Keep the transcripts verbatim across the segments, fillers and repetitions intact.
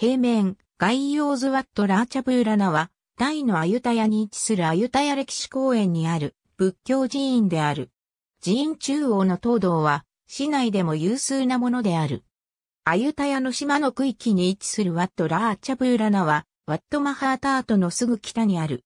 平面、ガイオーズワット・ラーチャブーラナは、タイのアユタヤに位置するアユタヤ歴史公園にある仏教寺院である。寺院中央の東堂は、市内でも有数なものである。アユタヤの島の区域に位置するワット・ラーチャブーラナは、ワット・マハータートのすぐ北にある。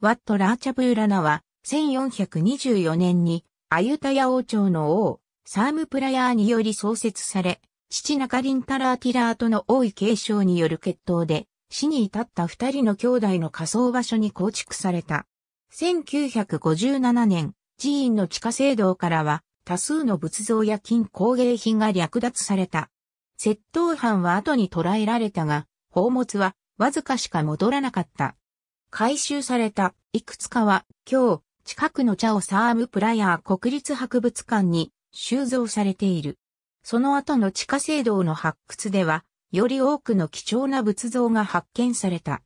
ワット・ラーチャブーラナは、せんよんひゃくにじゅうよねんに、アユタヤ王朝の王、サームプラヤーにより創設され、父ナカリンタラーティラートの王位継承による決闘で、死に至った二人の兄弟の火葬場所に構築された。せんきゅうひゃくごじゅうななねん、寺院の地下聖堂からは、多数の仏像や金工芸品が略奪された。窃盗犯は後に捕らえられたが、宝物はわずかしか戻らなかった。回収されたいくつかは、今日、近くのチャオサームプラヤー国立博物館に収蔵されている。その後の地下聖堂の発掘では、より多くの貴重な仏像が発見された。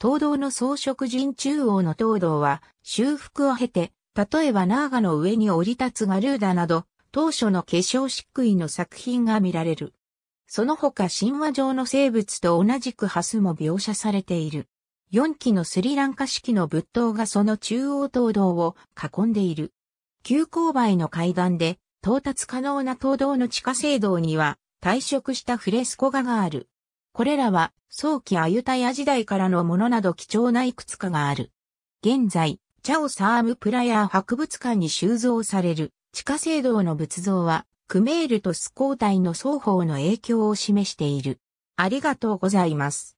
東堂の装飾寺院中央の東堂は、修復を経て、例えばナーガの上に降り立つガルーダなど、当初の化粧漆喰の作品が見られる。その他神話上の生物と同じくハスも描写されている。よんきのスリランカ式の仏塔がその中央東堂を囲んでいる。急勾配の階段で到達可能な東堂の地下聖堂には退色したフレスコ画がある。これらは早期アユタヤ時代からのものなど貴重ないくつかがある。現在、チャオサームプラヤー博物館に収蔵される地下聖堂の仏像はクメールとスコータイの双方の影響を示している。ありがとうございます。